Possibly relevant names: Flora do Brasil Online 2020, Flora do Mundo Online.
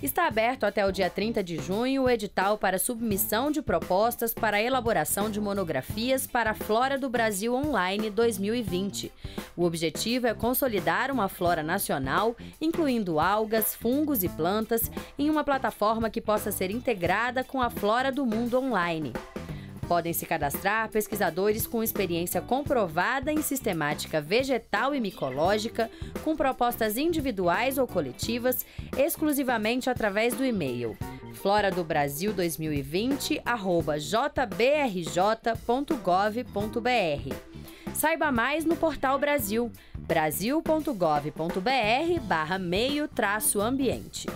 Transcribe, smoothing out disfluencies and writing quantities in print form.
Está aberto até o dia 30 de junho o edital para submissão de propostas para a elaboração de monografias para a Flora do Brasil Online 2020. O objetivo é consolidar uma flora nacional, incluindo algas, fungos e plantas, em uma plataforma que possa ser integrada com a Flora do Mundo Online. Podem se cadastrar pesquisadores com experiência comprovada em sistemática vegetal e micológica, com propostas individuais ou coletivas, exclusivamente através do e-mail floradobrasil2020@jbrj.gov.br. Saiba mais no portal Brasil, brasil.gov.br/meio-ambiente.